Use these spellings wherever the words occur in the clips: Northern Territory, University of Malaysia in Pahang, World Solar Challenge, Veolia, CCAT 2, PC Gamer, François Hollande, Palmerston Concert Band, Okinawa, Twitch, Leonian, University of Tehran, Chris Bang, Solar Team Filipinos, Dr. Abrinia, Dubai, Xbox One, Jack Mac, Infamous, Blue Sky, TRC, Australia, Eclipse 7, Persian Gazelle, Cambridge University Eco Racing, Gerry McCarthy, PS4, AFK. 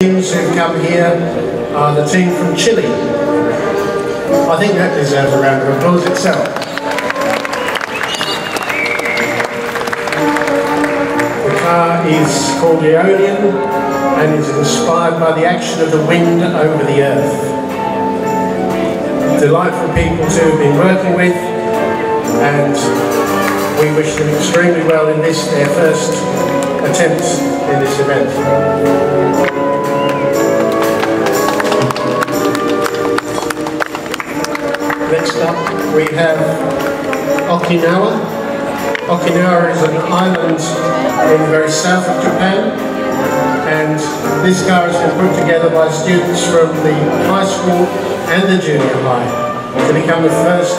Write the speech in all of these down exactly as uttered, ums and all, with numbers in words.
Teams who've come here are the team from Chile. I think that deserves a round of applause itself. The car is called Leonian and is inspired by the action of the wind over the earth. Delightful people to have been working with, and we wish them extremely well in this, their first attempt in this event. Next up, we have Okinawa. Okinawa is an island in the very south of Japan, and this car has been put together by students from the high school and the junior high to become the first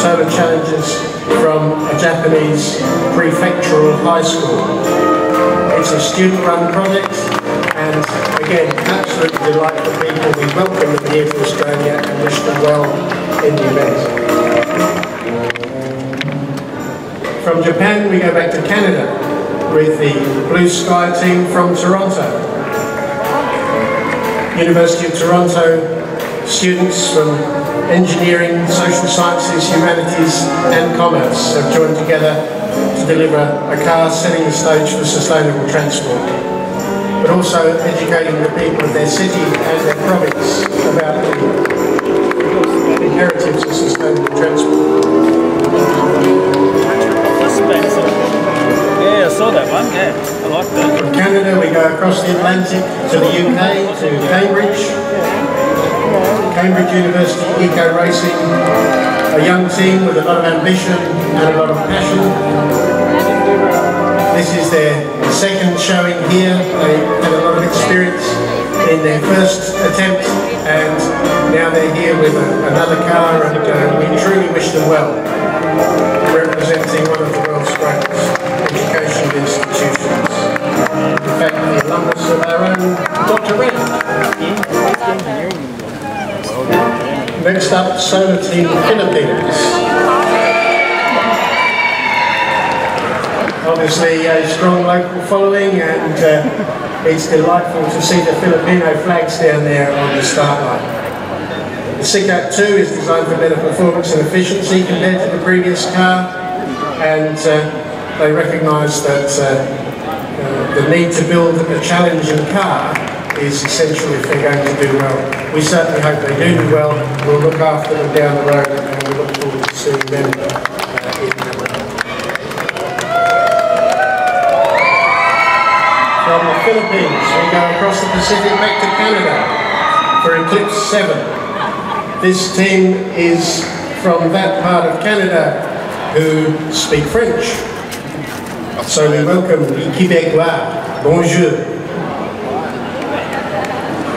solar challengers from a Japanese prefectural high school. It's a student-run project, and again, absolutely delightful people. We welcome them here to Australia and wish them well in the event. From Japan we go back to Canada with the Blue Sky team from Toronto. University of Toronto students from engineering, social sciences, humanities and commerce have joined together to deliver a car setting the stage for sustainable transport, but also educating the people of their city and their province about the inheritance of sustainable transport. Yeah, I saw that one, yeah, I like that. From Canada we go across the Atlantic to the U K, to Cambridge. Cambridge University Eco Racing, a young team with a lot of ambition and a lot of passion. This is their second showing here. They had a lot of experience in their first attempt, and now they're here with another car, and uh, we truly wish them well, representing one of the world's greatest educational institutions. In fact, the alumnus of our own Doctor Abrinia. Next up, Solar Team Filipinos. Obviously a strong local following, and uh, it's delightful to see the Filipino flags down there on the start line. The C C A T two is designed for better performance and efficiency compared to the previous car, and uh, they recognise that uh, uh, the need to build a challenging car is essential if they're going to do well. We certainly hope they do do well. We'll look after them down the road, and we look forward to seeing them uh, in the world. From the Philippines, we go across the Pacific back to Canada for Eclipse seven. This team is from that part of Canada who speak French. So we welcome the Québécois. Bonjour.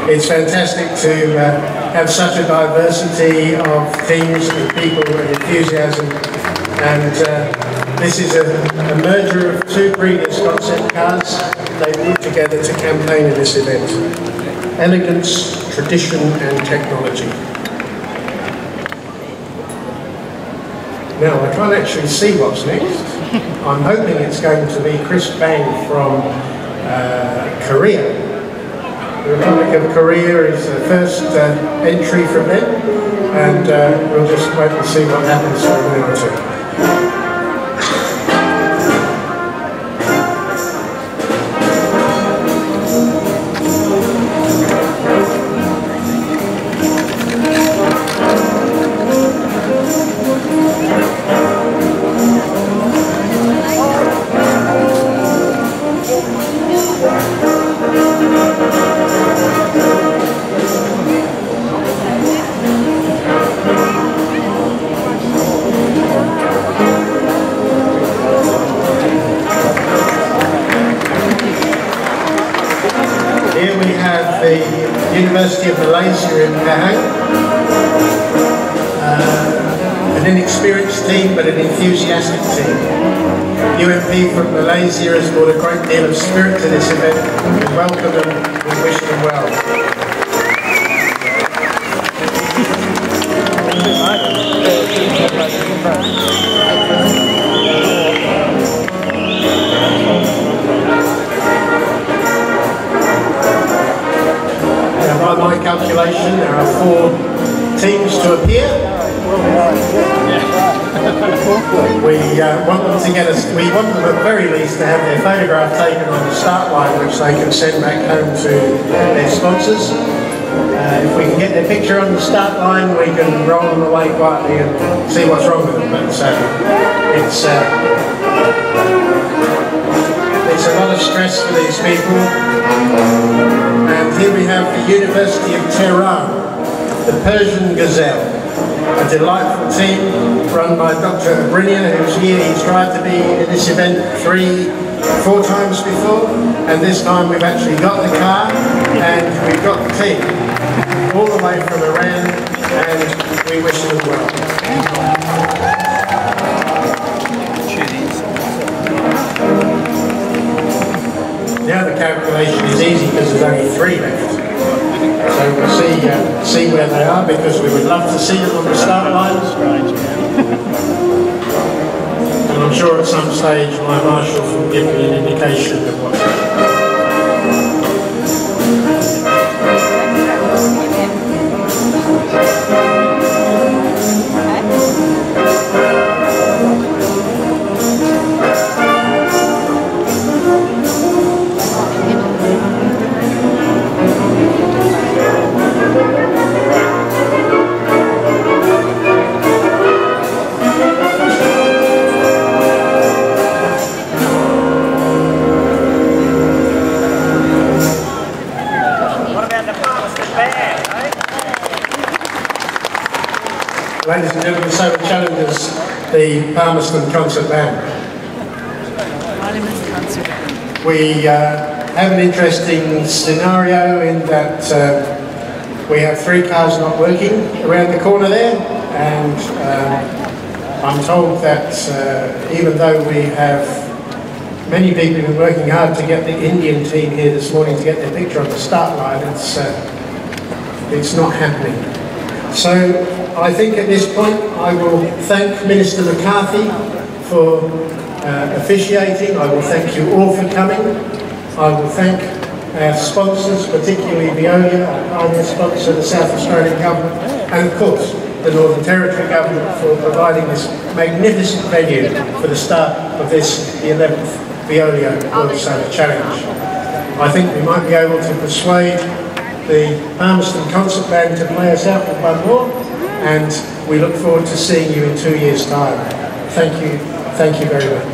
It's fantastic to uh, have such a diversity of teams and people and enthusiasm. And uh, this is a, a merger of two previous concept cars. They put together to campaign in this event. Elegance, tradition and technology. Now, I can't actually see what's next. I'm hoping it's going to be Chris Bang from uh, Korea. The Republic of Korea is the first uh, entry from them, and uh, we'll just wait and see what happens for a minute or two. University of Malaysia in Pahang, uh, an inexperienced team but an enthusiastic team. U M P from Malaysia has brought a great deal of spirit to this event. We welcome them, we wish them well. installation. There are four teams to appear. We uh, want them to get us. We want them at the very least to have their photograph taken on the start line, which they can send back home to their sponsors. Uh, if we can get their picture on the start line, we can roll them away quietly and see what's wrong with them. But so it's uh, it's a lot of stress for these people. And here we have the University of Tehran, the Persian Gazelle, a delightful team run by Doctor Abrinia, who's here. He's tried to be in this event three, four times before, and this time we've actually got the car and we've got the team all the way from Iran, and we wish them well. Now the calculation is easy because there's only three left. So we'll see, uh, see where they are, because we would love to see them on the start line. And I'm sure at some stage my marshals will give me an indication of what. Ladies and gentlemen, so the challenges, the Palmerston Concert Band. We uh, have an interesting scenario in that uh, we have three cars not working around the corner there, and uh, I'm told that uh, even though we have many people who are working hard to get the Indian team here this morning to get their picture on the start line, it's, uh, it's not happening. So I think at this point I will thank Minister McCarthy for uh, officiating. I will thank you all for coming. I will thank our sponsors, particularly Veolia, our sponsor, the South Australian Government, and of course the Northern Territory Government for providing this magnificent venue for the start of this, the eleventh Veolia World Solar Challenge. I think we might be able to persuade the Palmerston Concert Band to play us out with one more, and we look forward to seeing you in two years' time. Thank you, thank you very much.